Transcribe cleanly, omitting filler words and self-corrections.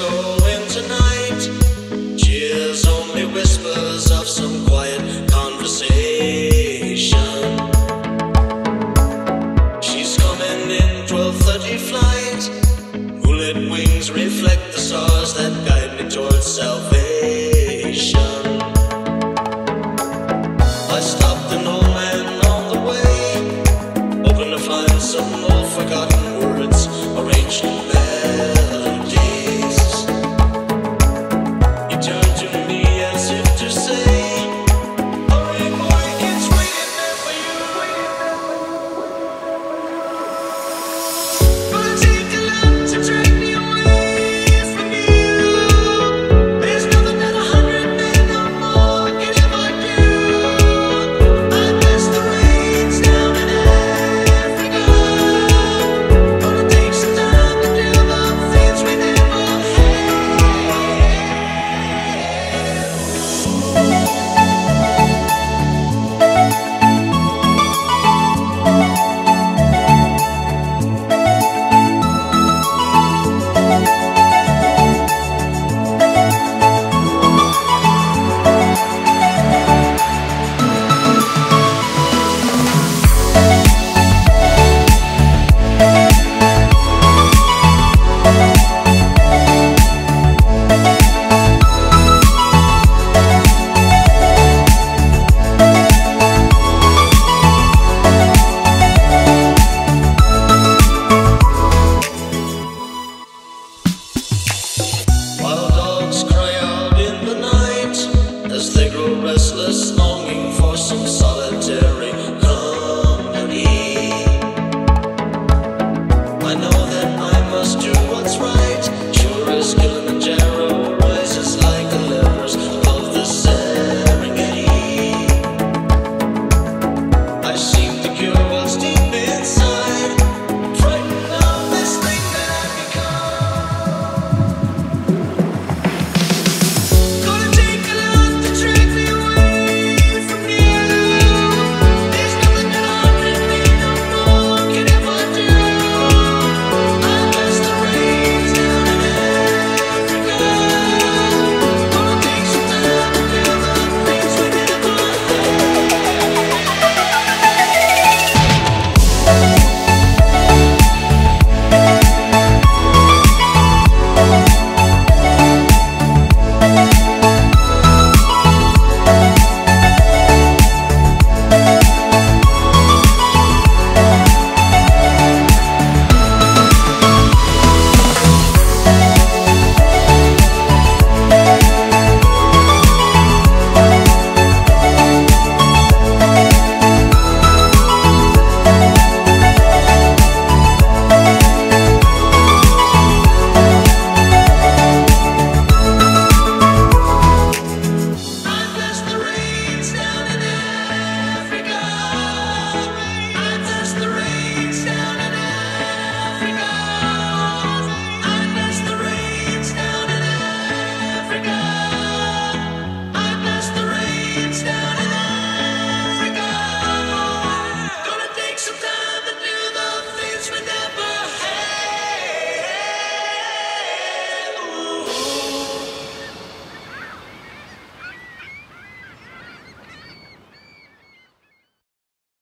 going tonight. Cheers, only whispers of some quiet conversation. She's coming in 12:30 flight. Moonlit wings reflect the stars that guide me towards self.